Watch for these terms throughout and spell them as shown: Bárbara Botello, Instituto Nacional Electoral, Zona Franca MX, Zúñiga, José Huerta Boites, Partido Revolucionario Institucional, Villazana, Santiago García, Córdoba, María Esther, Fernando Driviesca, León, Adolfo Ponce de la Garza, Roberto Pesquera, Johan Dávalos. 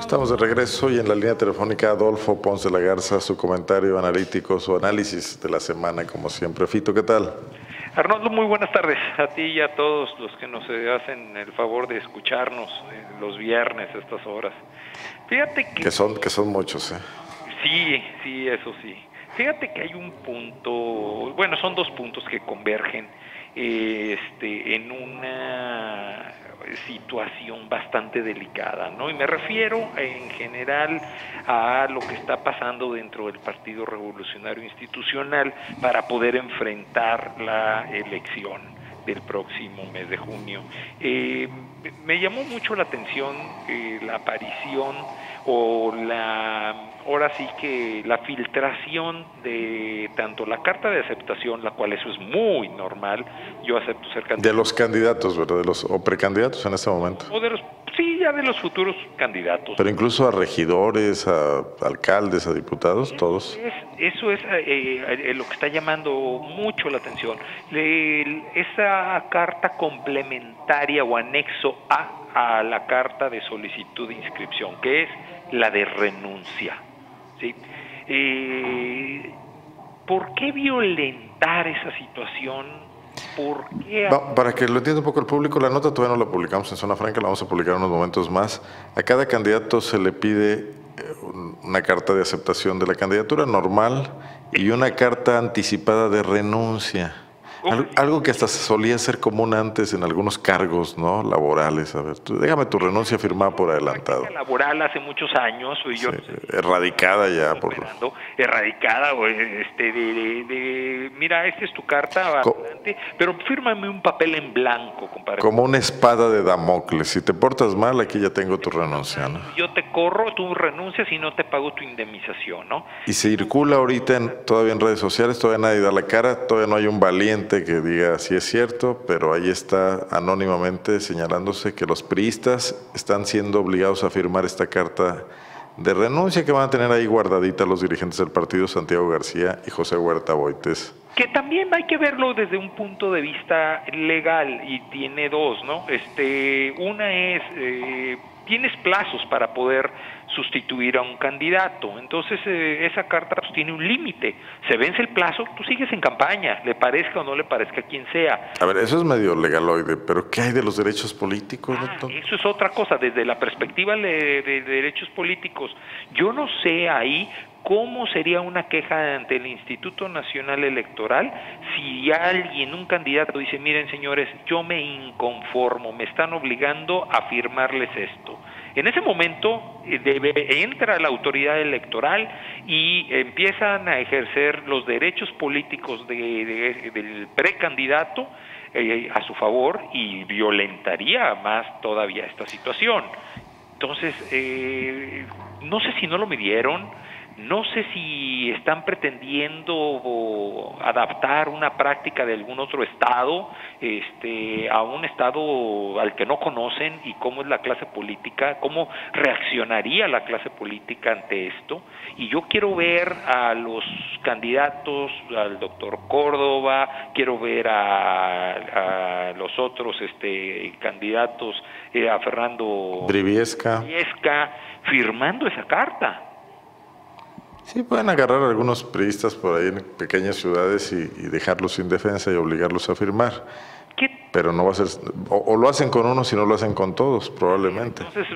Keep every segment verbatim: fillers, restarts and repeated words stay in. Estamos de regreso y en la línea telefónica Adolfo Ponce de la Garza, su comentario analítico, su análisis de la semana, como siempre. Fito, ¿qué tal? Arnoldo, muy buenas tardes a ti y a todos los que nos hacen el favor de escucharnos los viernes a estas horas. Fíjate que... Que son, que son muchos, ¿eh? Sí, sí, eso sí. Fíjate que hay un punto, bueno, son dos puntos que convergen este, en una situación bastante delicada, ¿no? Y me refiero en general a lo que está pasando dentro del Partido Revolucionario Institucional para poder enfrentar la elección del próximo mes de junio. Eh, me llamó mucho la atención eh, la aparición o la... ahora sí que la filtración de tanto la carta de aceptación, la cual eso es muy normal, yo acepto ser candidato. De los candidatos, ¿verdad? De los, o precandidatos en este momento. O de los, sí, ya de los futuros candidatos. Pero incluso a regidores, a alcaldes, a diputados, eso todos. Es, eso es eh, lo que está llamando mucho la atención. Le, esa carta complementaria o anexo A a la carta de solicitud de inscripción, que es la de renuncia. ¿Sí? Eh, ¿Por qué violentar esa situación? ¿Por qué? No, para que lo entienda un poco el público, la nota todavía no la publicamos en Zona Franca, la vamos a publicar en unos momentos más. A cada candidato se le pide una carta de aceptación de la candidatura normal y una carta anticipada de renuncia. Algo, algo que hasta solía ser común antes en algunos cargos, ¿no? Laborales. A ver, tú, déjame tu renuncia firmada por adelantado. Laboral hace muchos años. Y yo sí, no sé, erradicada ya. Por... Erradicada. O este, de, de, de, mira, esta es tu carta, Co adelante, pero fírmame un papel en blanco, compadre. Como una espada de Damocles. Si te portas mal, aquí ya tengo tu renuncia, ¿no? Yo te corro, tú renuncias y no te pago tu indemnización, ¿no? Y circula ahorita en, todavía en redes sociales, todavía nadie da la cara, todavía no hay un valiente que diga si es cierto, pero ahí está anónimamente señalándose que los priistas están siendo obligados a firmar esta carta de renuncia que van a tener ahí guardadita los dirigentes del partido, Santiago García y José Huerta Boites. Que también hay que verlo desde un punto de vista legal y tiene dos, ¿no? Este, una es... Eh, tienes plazos para poder sustituir a un candidato, entonces eh, esa carta pues, tiene un límite, se vence el plazo, tú sigues en campaña, le parezca o no le parezca a quien sea. A ver, eso es medio legaloide, pero ¿qué hay de los derechos políticos? Ah, eso es otra cosa, desde la perspectiva de, de derechos políticos, yo no sé ahí cómo sería una queja ante el Instituto Nacional Electoral si alguien, un candidato dice, miren señores, yo me inconformo, me están obligando a firmarles esto. En ese momento debe, entra la autoridad electoral y empiezan a ejercer los derechos políticos de, de, del precandidato eh, a su favor y violentaría más todavía esta situación. Entonces, eh, no sé si no lo midieron, no sé si están pretendiendo adaptar una práctica de algún otro estado este, a un estado al que no conocen y cómo es la clase política, cómo reaccionaría la clase política ante esto. Y yo quiero ver a los candidatos, al doctor Córdoba, quiero ver a, a los otros este, candidatos, eh, a Fernando Driviesca. Driviesca, firmando esa carta. Sí, pueden agarrar a algunos priistas por ahí en pequeñas ciudades y, y dejarlos sin defensa y obligarlos a firmar. ¿Qué? Pero no va a ser, o, o lo hacen con unos y no lo hacen con todos, probablemente. Entonces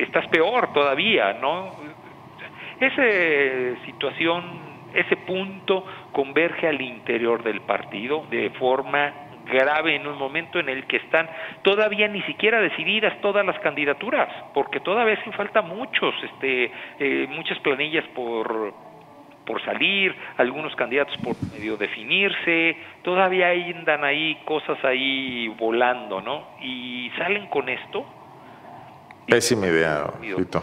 estás peor todavía, ¿no? Esa situación, ese punto converge al interior del partido de forma grave en un momento en el que están todavía ni siquiera decididas todas las candidaturas, porque todavía sí falta muchos, este, eh, muchas planillas por, por salir, algunos candidatos por medio definirse, todavía andan ahí cosas ahí volando, ¿no? Y salen con esto. Pésima idea, Fito.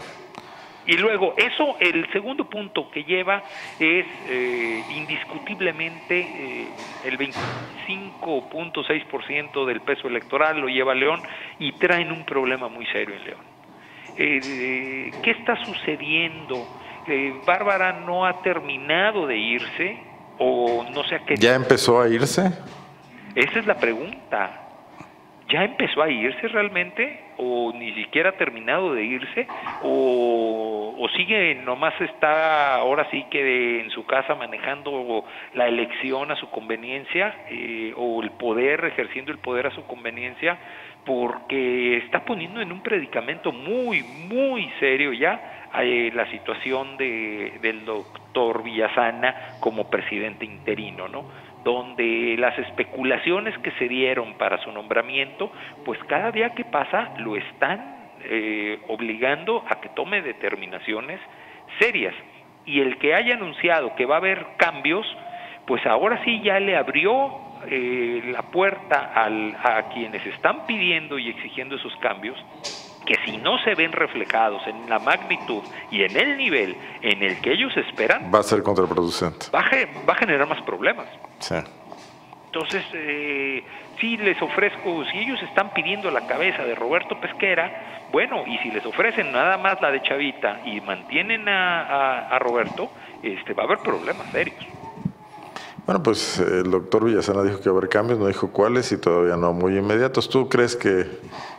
Y luego, eso, el segundo punto que lleva es eh, indiscutiblemente eh, el veinticinco punto seis por ciento del peso electoral lo lleva León y traen un problema muy serio en León. Eh, eh, ¿Qué está sucediendo? Eh, Bárbara no ha terminado de irse o no sé a qué... ¿Ya empezó a irse? Esa es la pregunta. ¿Ya empezó a irse realmente? o ni siquiera ha terminado de irse, o, o sigue, nomás está ahora sí que de, en su casa manejando la elección a su conveniencia, eh, o el poder, ejerciendo el poder a su conveniencia, porque está poniendo en un predicamento muy, muy serio ya eh, la situación de, del doctor Villazana como presidente interino, ¿no? Donde las especulaciones que se dieron para su nombramiento, pues cada día que pasa lo están eh, obligando a que tome determinaciones serias. Y el que haya anunciado que va a haber cambios, pues ahora sí ya le abrió eh, la puerta al, a quienes están pidiendo y exigiendo esos cambios, que si no se ven reflejados en la magnitud y en el nivel en el que ellos esperan, va a ser contraproducente, va a, va a generar más problemas. Sí. Entonces, eh, si les ofrezco, si ellos están pidiendo la cabeza de Roberto Pesquera, bueno, y si les ofrecen nada más la de Chavita y mantienen a, a, a Roberto, este, va a haber problemas serios. Bueno, pues el doctor Villazana dijo que va a haber cambios, no dijo cuáles y todavía no muy inmediatos. ¿Tú crees que,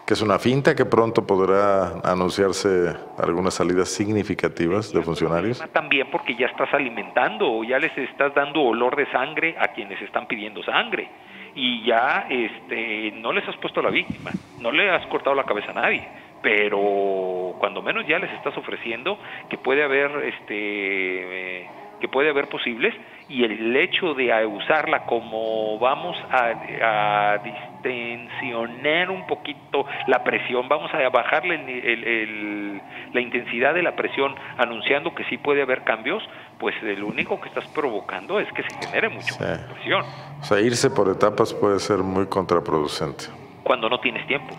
que es una finta, que pronto podrá anunciarse algunas salidas significativas de funcionarios? También porque ya estás alimentando o ya les estás dando olor de sangre a quienes están pidiendo sangre, y ya este, no les has puesto la víctima, no le has cortado la cabeza a nadie, pero cuando menos ya les estás ofreciendo que puede haber... este eh, que puede haber posibles, y el hecho de usarla como vamos a, a distensionar un poquito la presión, vamos a bajarle el, el, el, la intensidad de la presión anunciando que sí puede haber cambios, pues lo único que estás provocando es que se genere mucha sí. presión. O sea, irse por etapas puede ser muy contraproducente. Cuando no tienes tiempo.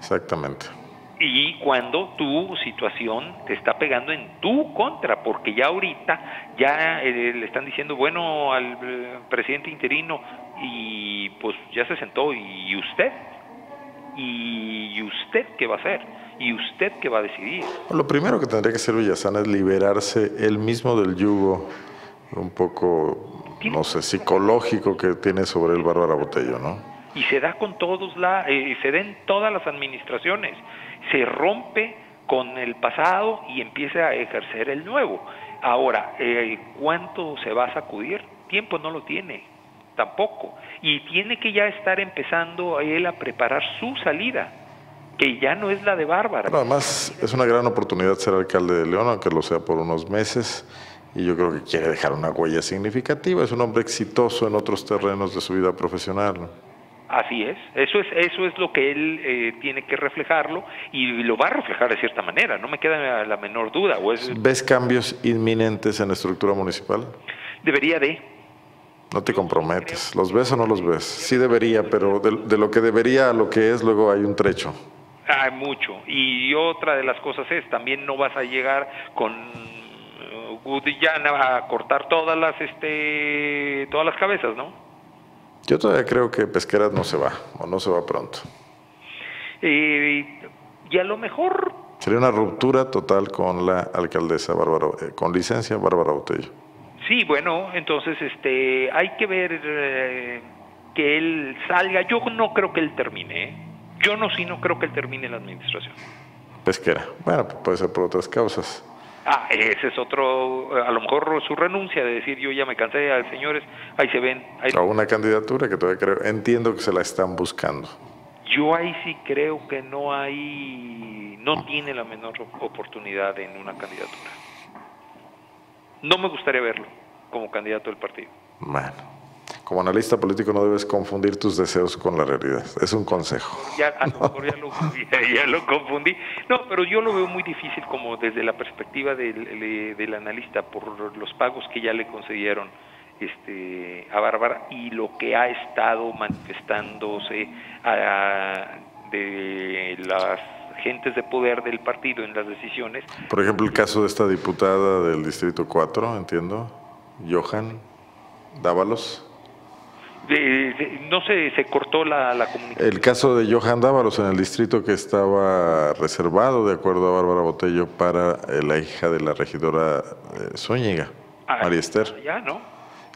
Exactamente. Y cuando tu situación te está pegando en tu contra, porque ya ahorita ya eh, le están diciendo, bueno, al eh, presidente interino, y pues ya se sentó, ¿y usted? ¿Y usted qué va a hacer? ¿Y usted qué va a decidir? Lo primero que tendría que hacer Villazana es liberarse él mismo del yugo un poco, no sé, psicológico que tiene sobre él Bárbara Botello, ¿no? Y se da con todos, la, eh, se den todas las administraciones, se rompe con el pasado y empieza a ejercer el nuevo. Ahora, eh, ¿cuánto se va a sacudir? Tiempo no lo tiene, tampoco. Y tiene que ya estar empezando él a preparar su salida, que ya no es la de Bárbara. Bueno, además, es una gran oportunidad ser alcalde de León, aunque lo sea por unos meses. Y yo creo que quiere dejar una huella significativa. Es un hombre exitoso en otros terrenos de su vida profesional, ¿no? Así es, eso es eso es lo que él eh, tiene que reflejarlo, y lo va a reflejar de cierta manera, no me queda la menor duda. O es... ¿Ves cambios inminentes en la estructura municipal? Debería de. No te comprometes, ¿los ves o no los ves? Sí debería, pero de, de lo que debería a lo que es, luego hay un trecho. Hay mucho, y otra de las cosas es, también no vas a llegar con... Gudillana a cortar todas las, este, todas las cabezas, ¿no? Yo todavía creo que Pesquera no se va, o no se va pronto. Eh, y a lo mejor... Sería una ruptura total con la alcaldesa Bárbara, eh, con licencia Bárbara Botello. Sí, bueno, entonces este, hay que ver eh, que él salga. Yo no creo que él termine, ¿eh? Yo no, sí no creo que él termine la administración. Pesquera, bueno, puede ser por otras causas. Ah, ese es otro, a lo mejor su renuncia de decir yo ya me cansé, señores, ahí se ven. Ahí... O una candidatura que todavía creo, entiendo que se la están buscando. Yo ahí sí creo que no hay, no tiene la menor oportunidad en una candidatura. No me gustaría verlo como candidato del partido. Bueno, como analista político no debes confundir tus deseos con la realidad, es un consejo. Ya, a lo mejor ya lo, ya, ya lo confundí. No, pero yo lo veo muy difícil como desde la perspectiva del, de, del analista, por los pagos que ya le concedieron este, a Bárbara y lo que ha estado manifestándose a, de las gentes de poder del partido en las decisiones. Por ejemplo, el caso de esta diputada del Distrito cuatro, entiendo, Johan Dávalos. De, de, no sé, se cortó la, la comunicación. El caso de Johan Dávalos en el distrito que estaba reservado, de acuerdo a Bárbara Botello, para eh, la hija de la regidora eh, Zúñiga, ah, María Esther. Ya, ¿no?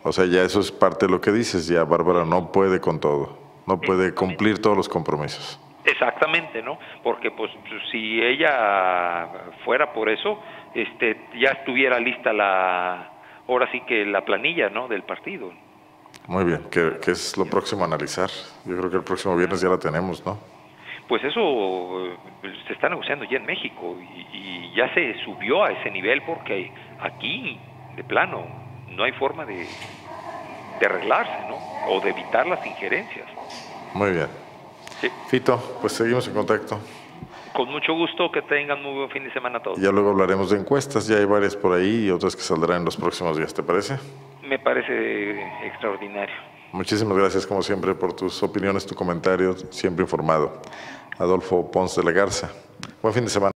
O sea, ya eso es parte de lo que dices, ya Bárbara no puede con todo, no puede cumplir todos los compromisos. Exactamente, ¿no? Porque pues si ella fuera por eso, este, ya estuviera lista la, ahora sí que la planilla, ¿no?, del partido. Muy bien, ¿qué, qué es lo próximo a analizar? Yo creo que el próximo viernes ya la tenemos, ¿no? Pues eso se está negociando ya en México y, y ya se subió a ese nivel porque aquí, de plano, no hay forma de, de arreglarse, ¿no?, o de evitar las injerencias. Muy bien. Sí. Fito, pues seguimos en contacto. Con mucho gusto, que tengan muy buen fin de semana a todos. Ya luego hablaremos de encuestas, ya hay varias por ahí y otras que saldrán en los próximos días, ¿te parece? Me parece extraordinario. Muchísimas gracias, como siempre, por tus opiniones, tus comentarios, siempre informado. Adolfo Ponce de la Garza. Buen fin de semana.